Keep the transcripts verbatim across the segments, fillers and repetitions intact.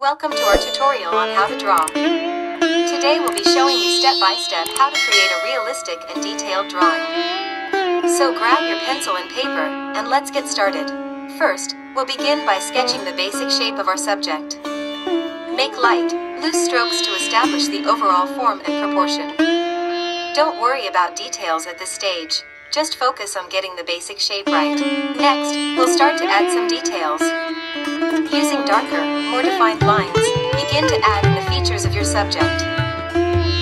Welcome to our tutorial on how to draw. Today we'll be showing you step by step how to create a realistic and detailed drawing. So grab your pencil and paper, and let's get started. First, we'll begin by sketching the basic shape of our subject. Make light, loose strokes to establish the overall form and proportion. Don't worry about details at this stage, just focus on getting the basic shape right. Next, we'll start to add some details. Using darker, more defined lines, begin to add in the features of your subject.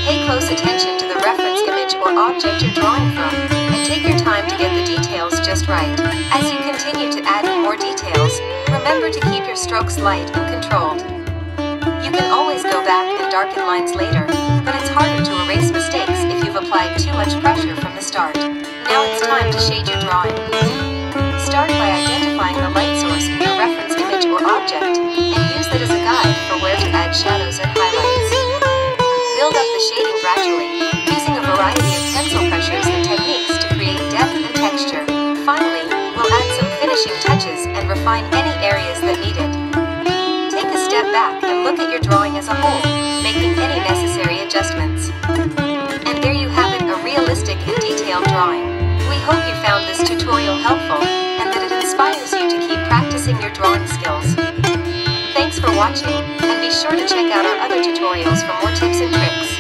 Pay close attention to the reference image or object you're drawing from, and take your time to get the details just right. As you continue to add in more details, remember to keep your strokes light and controlled. You can always go back and darken lines later, but it's harder to erase mistakes if you've applied too much pressure from the start. Now it's time to shade your drawing. Start by identifying the light source of your reference image or object, and use it as a guide for where to add shadows and highlights. Build up the shading gradually, using a variety of pencil pressures and techniques to create depth and texture. Finally, we'll add some finishing touches and refine any areas that need it. Take a step back and look at your drawing as a whole, making any necessary adjustments. And there you have it, a realistic and detailed drawing. We hope you found this tutorial helpful, and that it inspires you to keep practicing your drawing skills. Thanks for watching, and be sure to check out our other tutorials for more tips and tricks.